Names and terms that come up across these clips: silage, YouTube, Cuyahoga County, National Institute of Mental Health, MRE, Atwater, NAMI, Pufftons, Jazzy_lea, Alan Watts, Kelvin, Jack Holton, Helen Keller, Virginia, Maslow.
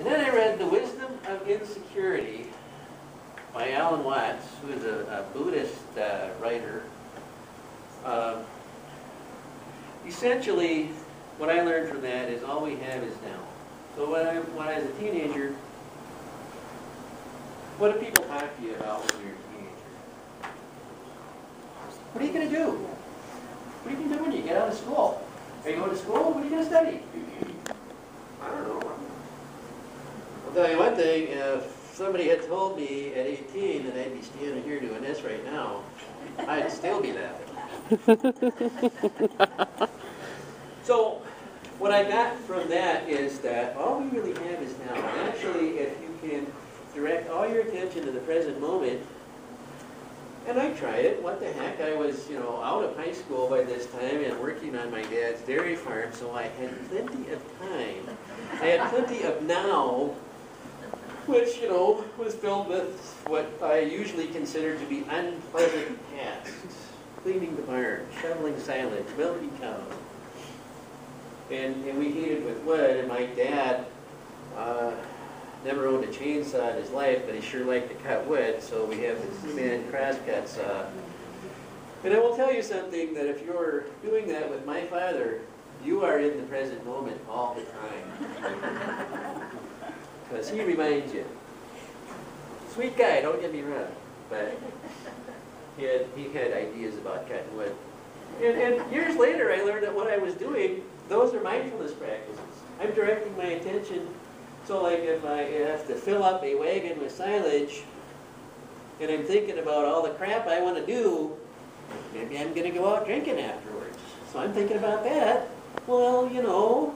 And then I read The Wisdom of Insecurity by Alan Watts, who is a Buddhist writer. Essentially, what I learned from that is all we have is now. So when I was a teenager, what do people talk to you about when you're a teenager? What are you going to do? What are you going to do when you get out of school? Are you going to school? What are you going to study? I don't know. I'll tell you one thing, if somebody had told me at 18 that I'd be standing here doing this right now, I'd still be laughing. So, what I got from that is that all we really have is now. Actually, if you can direct all your attention to the present moment, and I tried it. What the heck? I was, you know, out of high school by this time and working on my dad's dairy farm, so I had plenty of time. I had plenty of now, which, you know, was filled with what I usually consider to be unpleasant tasks. Cleaning the barn, shoveling silage, milking cows. And we heated with wood, and my dad never owned a chainsaw in his life, but he sure liked to cut wood, so we have this man crosscut saw. And I will tell you something, that if you're doing that with my father, you are in the present moment all the time. Because he reminds you. Sweet guy, don't get me wrong, but he had ideas about cutting wood. And years later, I learned that what I was doing, those are mindfulness practices. I'm directing my attention. So like if I have to fill up a wagon with silage, and I'm thinking about all the crap I want to do, maybe I'm going to go out drinking afterwards. So I'm thinking about that. Well, you know,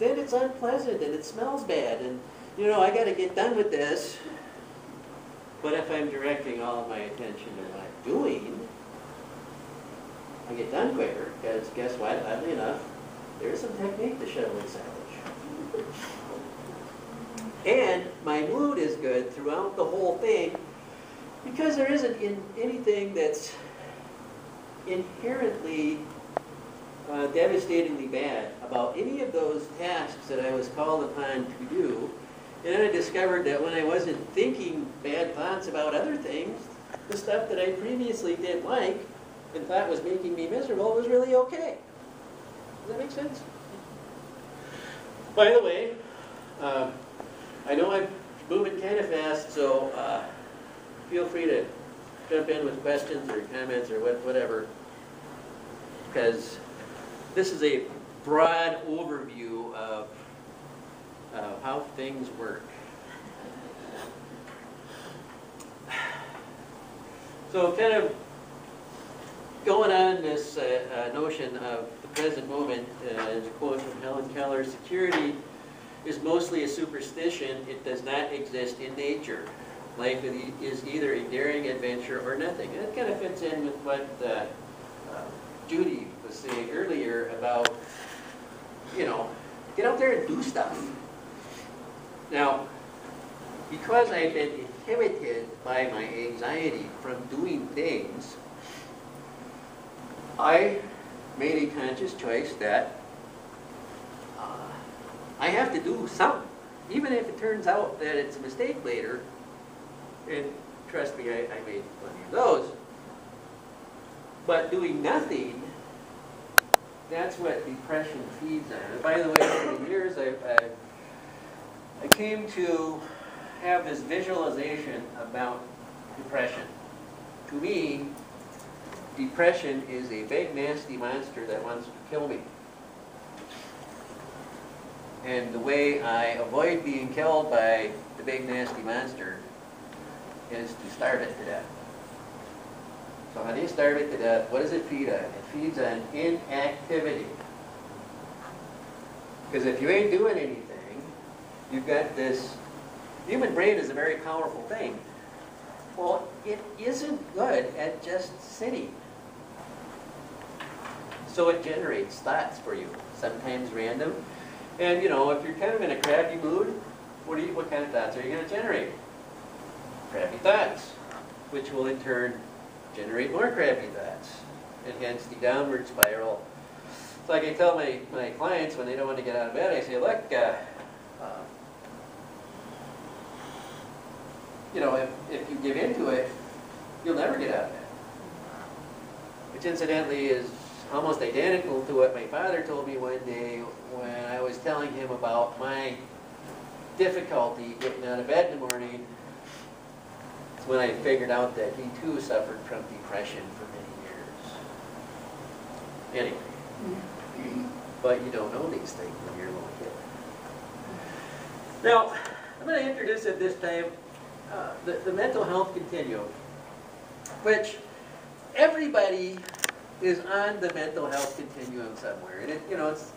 then it's unpleasant, and it smells bad, and, you know, I got to get done with this. But if I'm directing all of my attention to what I'm doing, I get done quicker, because guess what, oddly enough, there's some technique to shoveling silage. And my mood is good throughout the whole thing because there isn't anything that's inherently devastatingly bad about any of those tasks that I was called upon to do. And then I discovered that when I wasn't thinking bad thoughts about other things, the stuff that I previously didn't like and thought was making me miserable was really okay. Does that make sense? By the way, I know I'm moving kind of fast, so feel free to jump in with questions or comments or whatever, because this is a broad overview of how things work. So kind of going on this notion of the present moment, as a quote from Helen Keller, security is mostly a superstition. It does not exist in nature. Life is either a daring adventure or nothing. And that kind of fits in with what Judy was saying earlier about, you know, get out there and do stuff. Now, because I've been inhibited by my anxiety from doing things, I made a conscious choice that I have to do something, even if it turns out that it's a mistake later. And trust me, I made plenty of those. But doing nothing, that's what depression feeds on. And by the way, over the years, I came to have this visualization about depression. To me, depression is a big, nasty monster that wants to kill me. And the way I avoid being killed by the big nasty monster is to starve it to death. So how do you starve it to death? What does it feed on? It feeds on inactivity. Because if you ain't doing anything, you've got this. The human brain is a very powerful thing. Well, it isn't good at just sitting. So it generates thoughts for you, sometimes random. And, you know, if you're kind of in a crappy mood, what kind of thoughts are you going to generate? Crappy thoughts, which will in turn generate more crappy thoughts, and hence the downward spiral. It's like I tell my clients when they don't want to get out of bed, I say, look, you know, if you give into it, you'll never get out of it. Which incidentally is almost identical to what my father told me one day when I was telling him about my difficulty getting out of bed in the morning. It's when I figured out that he too suffered from depression for many years. Anyway, but you don't know these things when you're a little kid. Now, I'm going to introduce at this time the mental health continuum, which everybody is on the mental health continuum somewhere, and it, you know, it's,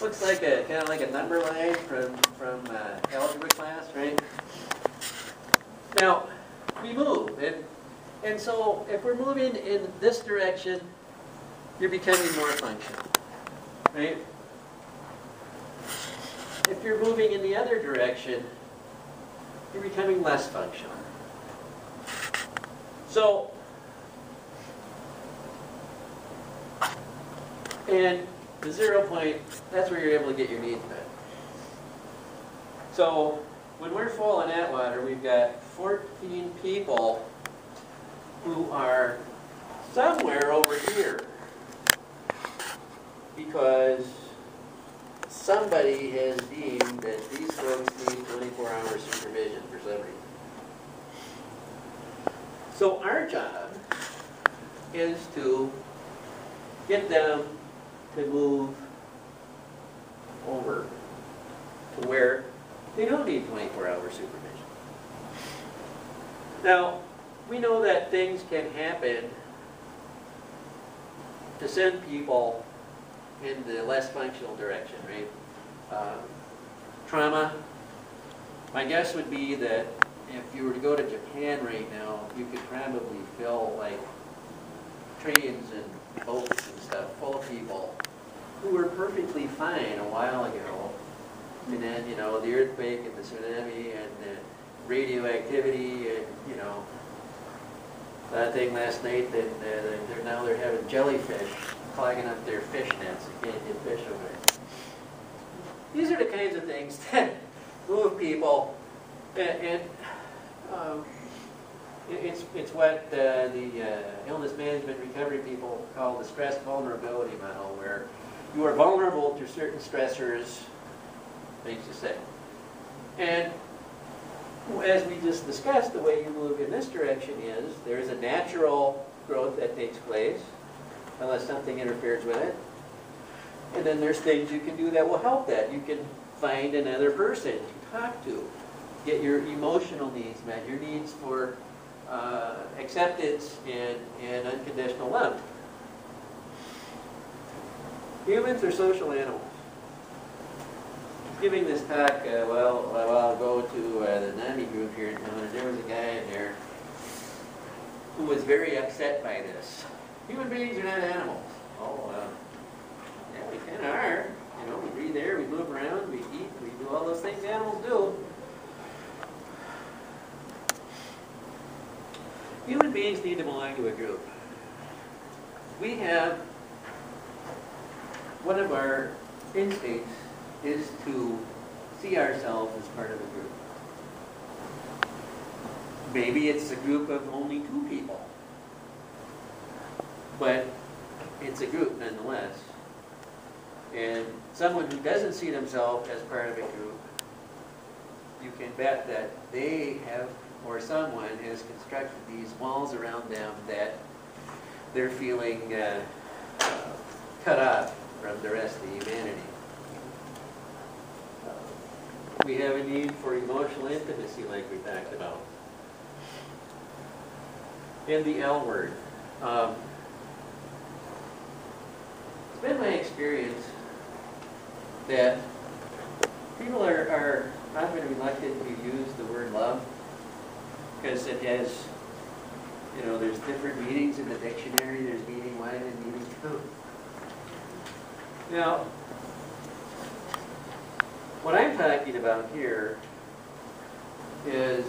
looks like a kind of like a number line from algebra class, right? Now we move, and so if we're moving in this direction, you're becoming more functional, right? If you're moving in the other direction, you're becoming less functional. So, and the 0 point, that's where you're able to get your needs met. So, when we're full in Atwater, we've got 14 people who are somewhere over here because somebody has deemed that these folks need 24-hour supervision for some reason. So our job is to get them to move over to where they don't need 24-hour supervision. Now, we know that things can happen to send people in the less functional direction, right? Trauma. My guess would be that if you were to go to Japan right now, you could probably fill like trains and boats and stuff full of people who were perfectly fine a while ago, and then, you know, the earthquake and the tsunami and the radioactivity and, you know, that thing last night that they're having jellyfish clogging up their fish nets. You can't get fish over it. These are the kinds of things that move people, and it's what the illness management recovery people call the stress vulnerability model, where you are vulnerable to certain stressors, makes you sick. And as we just discussed, the way you move in this direction is there is a natural growth that takes place, unless something interferes with it. And then there's things you can do that will help that. You can find another person to talk to, get your emotional needs met, your needs for acceptance and unconditional love. Humans are social animals. Giving this talk well, I'll go to the NAMI group here in town, and there was a guy in there who was very upset by this. Human beings are not animals. Oh, yeah, we kind of are. You know, we breathe air, we move around, we eat, we do all those things animals do. Human beings need to belong to a group. We have, one of our instincts is to see ourselves as part of a group. Maybe it's a group of only 2 people. But it's a group nonetheless. And someone who doesn't see themselves as part of a group, you can bet that they have, or someone has constructed these walls around them that they're feeling cut off from the rest of humanity. We have a need for emotional intimacy like we talked about. And the L word. It's been my experience that people are often reluctant to use the word love because it has, you know, there's different meanings in the dictionary. There's meaning one and meaning 2. Now, what I'm talking about here is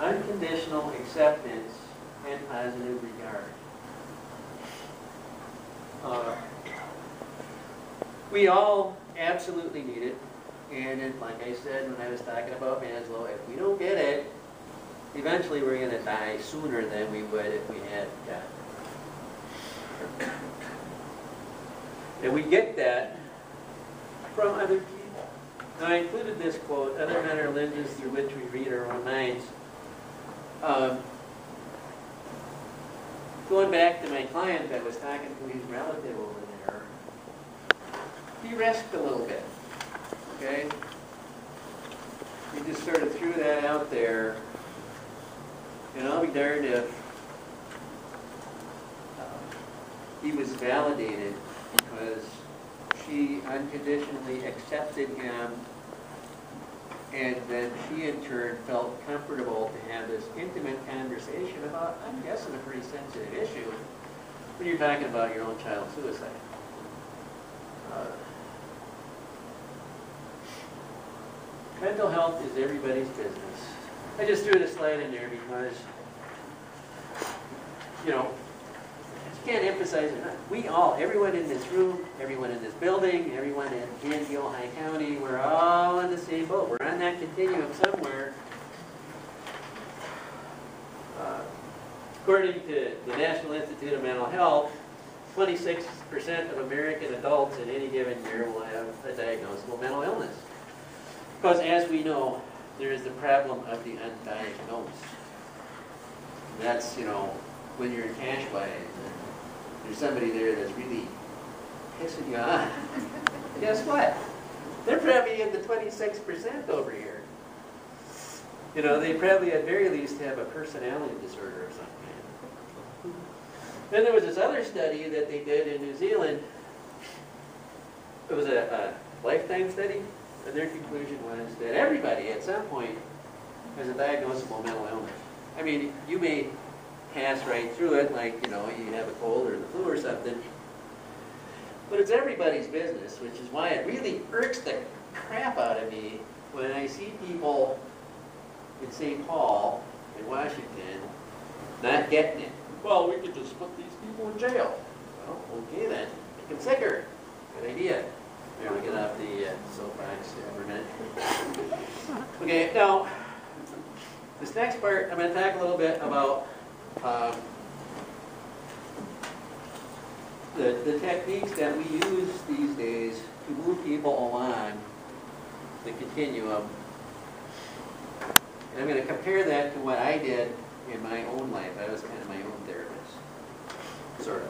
unconditional acceptance and positive regard. We all absolutely need it, and like I said when I was talking about Maslow, if we don't get it, eventually we're going to die sooner than we would if we had God. And we get that from other people. Now, I included this quote, "Other men are lenses through which we read our own minds." Going back to my client that was talking to his relative over there, he risked a little bit, okay? He just sort of threw that out there, and I'll be darned if he was validated, because she unconditionally accepted him, and then she in turn felt comfortable to have this intimate conversation about, I'm guessing, a pretty sensitive issue when you're talking about your own child suicide. Mental health is everybody's business. I just threw this slide in there because, you know, I can't emphasize enough. We all, everyone in this room, everyone in this building, everyone in Cuyahoga County, we're all in the same boat. We're on that continuum somewhere. According to the National Institute of Mental Health, 26% of American adults in any given year will have a diagnosable mental illness. Because as we know, there is the problem of the undiagnosed. That's, you know, when you're in cash buys, there's somebody there that's really pissing you off. Guess what? They're probably in the 26% over here. You know, they probably at very least have a personality disorder or something. Then there was this other study that they did in New Zealand. It was a lifetime study, and their conclusion was that everybody at some point has a diagnosable mental illness. I mean, you may pass right through it, like, you know, you have a cold or the flu or something. But it's everybody's business, which is why it really irks the crap out of me when I see people in St. Paul, in Washington, not getting it. Well, we could just put these people in jail. Well, okay then. Make them sicker. Good idea. There, we get off the soapbox for a minute. Okay, now, this next part, I'm going to talk a little bit about the techniques that we use these days to move people along the continuum. And I'm going to compare that to what I did in my own life. I was kind of my own therapist, sort of.